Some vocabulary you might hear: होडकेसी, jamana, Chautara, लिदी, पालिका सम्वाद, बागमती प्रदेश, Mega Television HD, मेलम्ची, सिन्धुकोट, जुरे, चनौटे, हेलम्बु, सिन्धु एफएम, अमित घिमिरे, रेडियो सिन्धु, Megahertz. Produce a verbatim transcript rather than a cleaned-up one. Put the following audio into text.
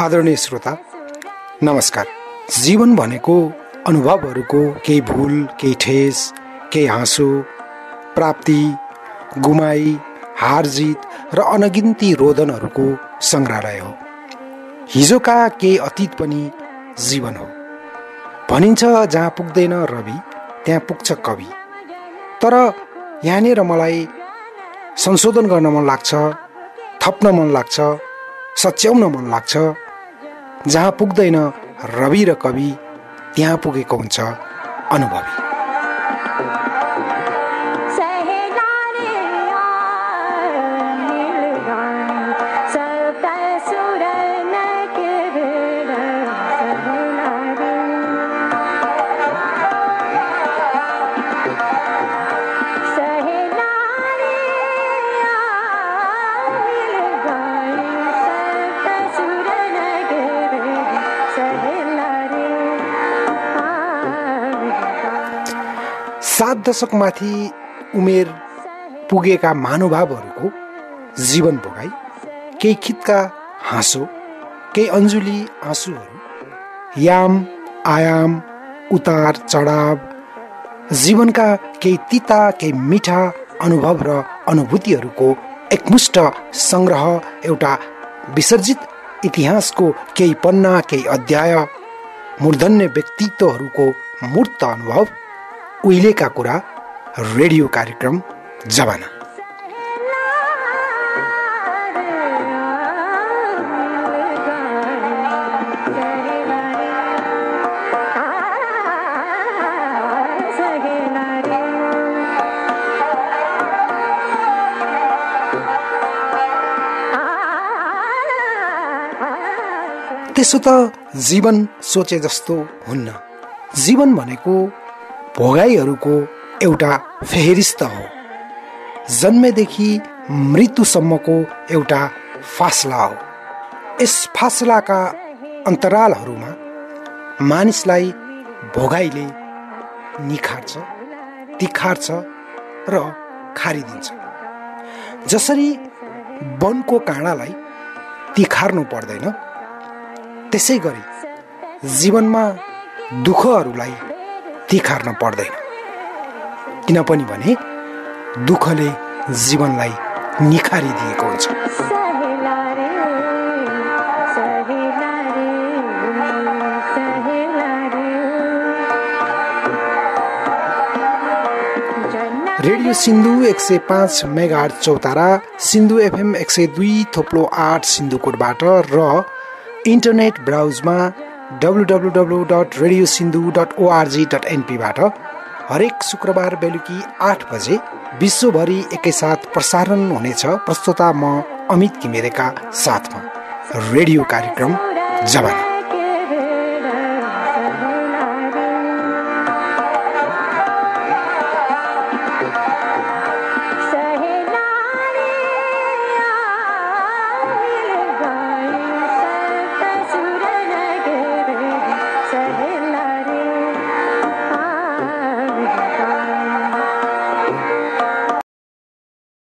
आदरणीय श्रोता नमस्कार। जीवन भनेको अनुभवहरूको केही भूल, केही ठेस, केही हाँसो, प्राप्ति, गुमाई, हार जित र अनगिन्ती रोदनहरूको सङ्ग्रहालय हो। हिजोका केही अतीत पनि जीवन हो। भनिन्छ जहाँ पुग्दैन रवि त्यहाँ पुग्छ कवि। तर यहाँनिर मलाई संशोधन गर्न मन लाग्छ, थप्न मन लाग्छ, सच्याउन मन लाग्छ। जहाँ पुग्दैन रवि र कवि त्यहाँ पुगेको हुन्छ अनुभवी। सात दशकमाथि उमेर पुगेका महानुभावहरूको जीवन भोगाई, केही खितका हाँसो, केही अन्जुली आँसुहरू, याम आयाम, उतार चढाव, जीवनका केही तिता केही मिठा अनुभव र अनुभूतिहरूको एकमुष्ट सङ्ग्रह, एउटा विसर्जित इतिहासको केही पन्ना, केही अध्याय, मूर्धन्य व्यक्तित्वहरूको मूर्त अनुभव, उहिलेका कुरा। रेडियो कार्यक्रम जमाना। त्यसो त जीवन सोचे जस्तो हुन्न। जीवन भनेको भोगाईहरूको एउटा फेहरिस्त हो। जन्मेदेखि मृत्युसम्मको एउटा फासला हो। यस फासलाका अन्तरालहरूमा मानिसलाई भोगाईले निखार्छ, तिखार्छ र खारिदिन्छ। जसरी वनको काँडालाई तिखार्नु पर्दैन, त्यसै गरी जीवनमा दुःखहरूलाई तिखार्न पर्दैन। किनभने भने दुःखले जीवनलाई निखारिदिएको हुन्छ। रेडियो सिन्धु एक सय पाँच मेगाहर्ट्ज चौतारा, सिन्धु एफएम एक सय दुई थोप्लो आठ सिन्धुकोटबाट र इन्टरनेट ब्राउजमा W W W dot रेडियो सिन्धु dot ORG dot एनपीबाट हरेक शुक्रबार बेलुकी आठ बजे विश्वभरि एकैसाथ प्रसारण हुनेछ। प्रस्तुता म अमित घिमिरेका साथमा रेडियो कार्यक्रम जमाना।